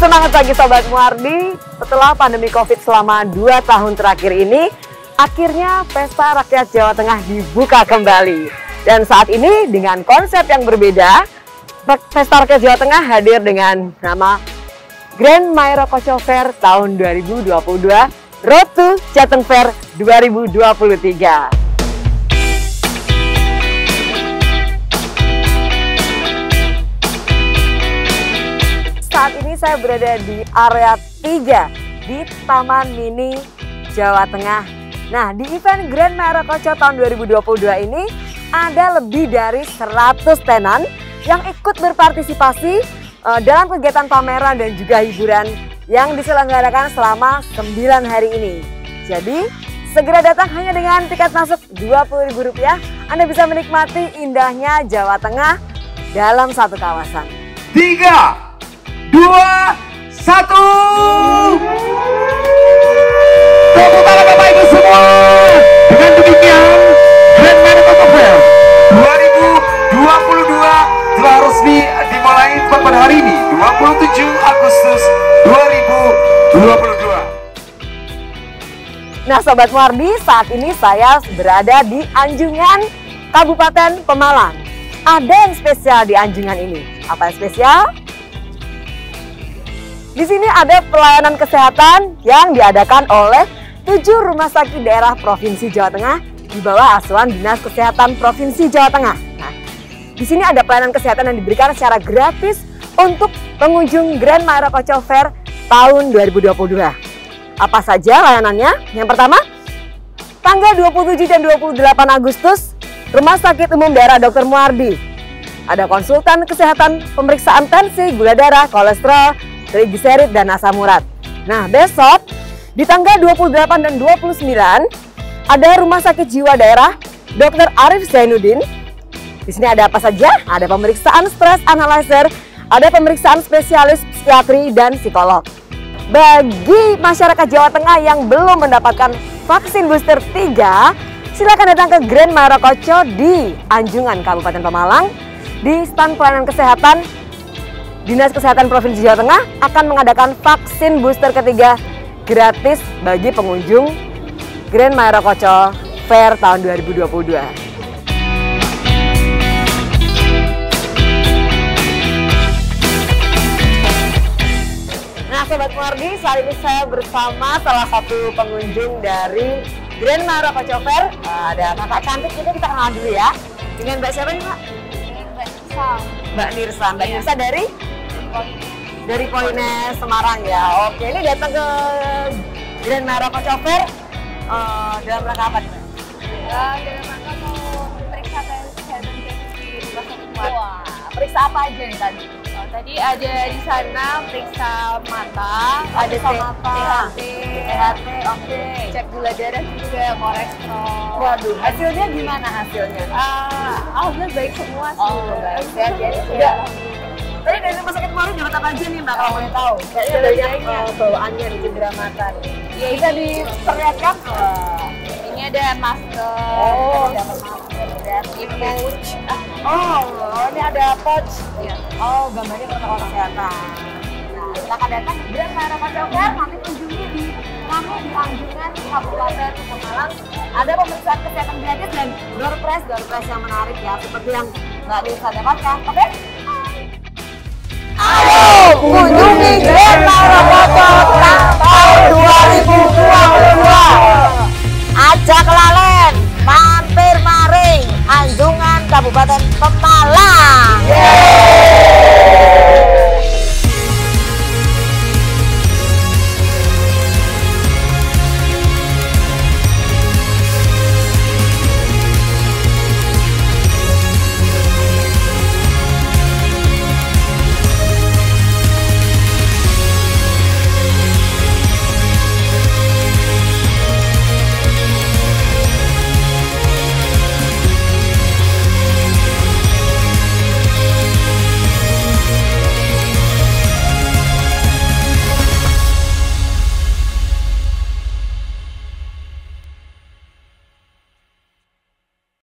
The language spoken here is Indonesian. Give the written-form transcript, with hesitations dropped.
Semangat pagi Sobat Moewardi. Setelah pandemi Covid selama 2 tahun terakhir ini, akhirnya Pesta Rakyat Jawa Tengah dibuka kembali. Dan saat ini dengan konsep yang berbeda, Pesta Rakyat Jawa Tengah hadir dengan nama Grand Maerakaca Fair tahun 2022, Road to Jateng Fair 2023. Saat ini saya berada di area 3 di Taman Mini, Jawa Tengah. Nah, di event Grand Maerakaca tahun 2022 ini ada lebih dari 100 tenan yang ikut berpartisipasi dalam kegiatan pameran dan juga hiburan yang diselenggarakan selama 9 hari ini. Jadi, segera datang hanya dengan tiket masuk Rp20.000, Anda bisa menikmati indahnya Jawa Tengah dalam satu kawasan. 3, 2, 1. Tepuk tangan Bapak Ibu semua. Dengan demikian Grand Maerakaca Fair 2022 telah resmi dimulai pada hari ini 27 Agustus 2022. Nah Sobat Moewardi, saat ini saya berada di Anjungan, Kabupaten Pemalang. Ada yang spesial di Anjungan ini. Apa yang spesial? Di sini ada pelayanan kesehatan yang diadakan oleh 7 rumah sakit daerah Provinsi Jawa Tengah di bawah asuhan Dinas Kesehatan Provinsi Jawa Tengah. Nah, di sini ada pelayanan kesehatan yang diberikan secara gratis untuk pengunjung Grand Maerakaca Fair tahun 2022. Apa saja layanannya? Yang pertama, tanggal 27 dan 28 Agustus, Rumah Sakit Umum Daerah Dr. Muardi. Ada konsultan kesehatan, pemeriksaan tensi, gula darah, kolesterol, trigliserid dan asam urat. Nah, besok di tanggal 28 dan 29 ada Rumah Sakit Jiwa Daerah Dr. Arief Zainuddin. Di sini ada apa saja? Ada pemeriksaan stres analyzer, ada pemeriksaan spesialis psikiatri dan psikolog. Bagi masyarakat Jawa Tengah yang belum mendapatkan vaksin booster 3, silakan datang ke Grand Maerakaca di Anjungan, Kabupaten Pemalang, di Stan Pelayanan Kesehatan Dinas Kesehatan Provinsi Jawa Tengah akan mengadakan vaksin booster ketiga gratis bagi pengunjung Grand Maerakaca Fair tahun 2022. Nah Sobat Moewardi, saat ini saya bersama salah satu pengunjung dari Grand Maerakaca Fair. Ada kakak cantik, kita kenalan dulu ya. Dengan Mbak siapa nih Mbak? Mbak Nirsa dari? Dari Polnes Semarang ya. Oke, ini datang ke Grand Maerakaca Fair dalam rangka apa? Dalam rangka mau periksa kesehatan di rumah sakit. Wah, periksa apa aja nih tadi? Oh, tadi ada di sana periksa mata, ada THT, oke. Cek gula darah juga, kolesterol. Waduh, hasilnya gimana hasilnya? Alhamdulillah baik semua sih. Oh, baik. Sehat ya. Tadi dari rumah sakit kemarin dapat apa aja nih Mbak, kalau boleh tahu? Kayaknya banyak bawaannya di cedera mata nih. Ya, bisa diperlihatkan? Ini ada masker. Oh, ada masker. Dan pouch. Oh, ini ada pouch. Ya. Oh, gambarnya protokol kesehatan. Nah, silakan datang Grand Maerakaca Fair, nanti kunjungi di kami di Anjungan, Kabupaten Pemalang. Ada pemeriksaan kesehatan gratis dan door prize yang menarik ya, seperti yang Mbak Nisa dapatkan. Oke? Ayo kunjungi Grand Maerakaca tahun 2022. Ajak lalen, mampir maring Anjungan Kabupaten Pemalang.